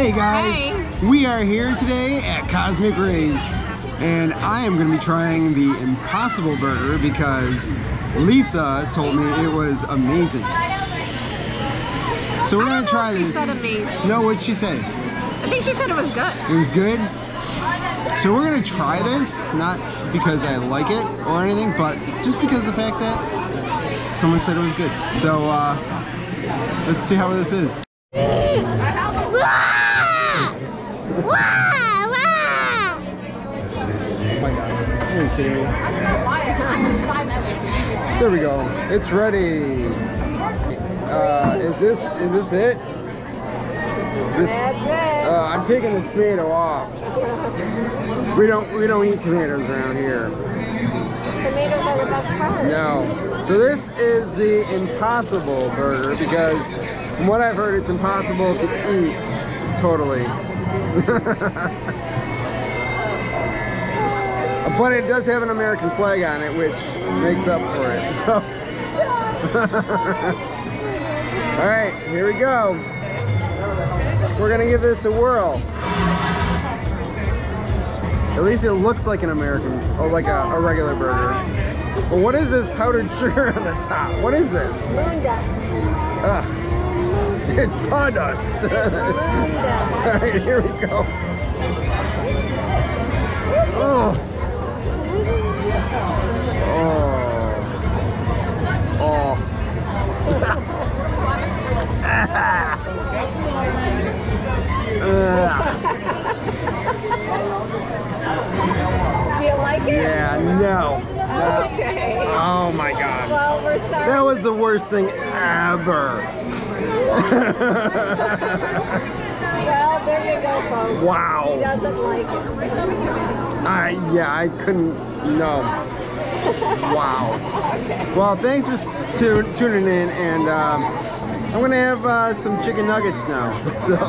Hey guys, we are here today at Cosmic Rays, and I am going to be trying the Impossible Burger because Lisa told me it was amazing. So we're going to try this. She said amazing. No, what'd she say? I think she said it was good. It was good? So we're going to try this, not because I like it or anything, but just because of the fact that someone said it was good. So let's see how this is. There we go. It's ready. Is this it? Is this, I'm taking the tomato off. We don't eat tomatoes around here. Tomatoes are the best part. No. So this is the Impossible Burger because from what I've heard, it's impossible to eat totally. But it does have an American flag on it, which makes up for it. So, all right, here we go. We're gonna give this a whirl. At least it looks like an American, or like a regular burger. But what is this powdered sugar on the top? What is this? Moon dust. It's sawdust. Moon dust. All right, here we go. Oh. Do you like it? Yeah, no. Okay. Oh my god. Well, we're sorry. That was the worst thing ever. Well, there you go, folks. Wow. He doesn't like it. Yeah, I couldn't. No. Wow. Okay. Well, thanks for tuning in, and I'm gonna have some chicken nuggets now. So.